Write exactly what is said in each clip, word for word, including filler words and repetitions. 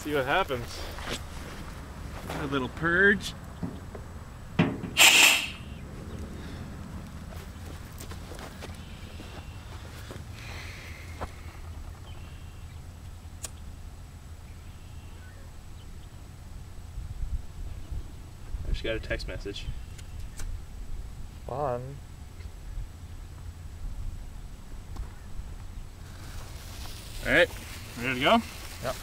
see what happens. A little purge. I just got a text message. Fun. All right, ready to go? Yep.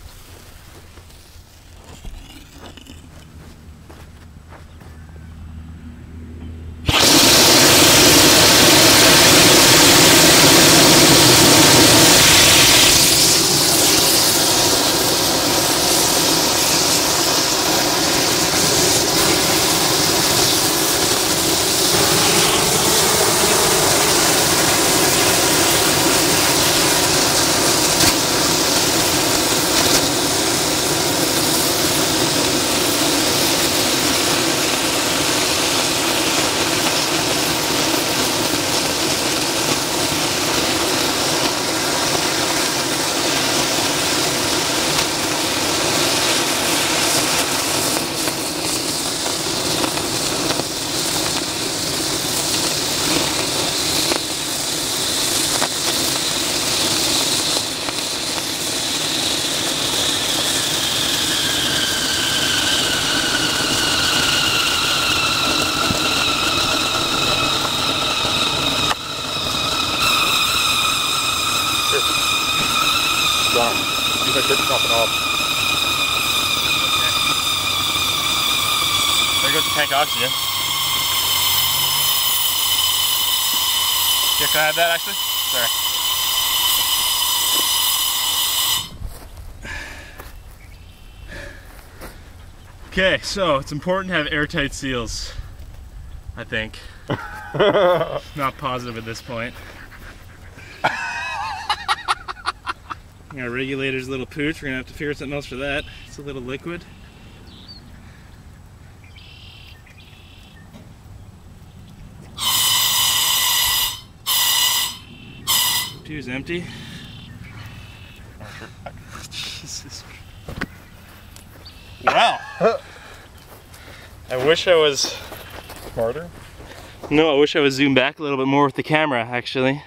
Tank oxygen. Yeah, can I have that actually? Sorry. Okay, so it's important to have airtight seals, I think. Not positive at this point. Our regulator's a little pooch. We're gonna have to figure something else for that. It's a little liquid. Two's empty. Jesus. Wow. I wish I was smarter. No, I wish I was zoomed back a little bit more with the camera, actually.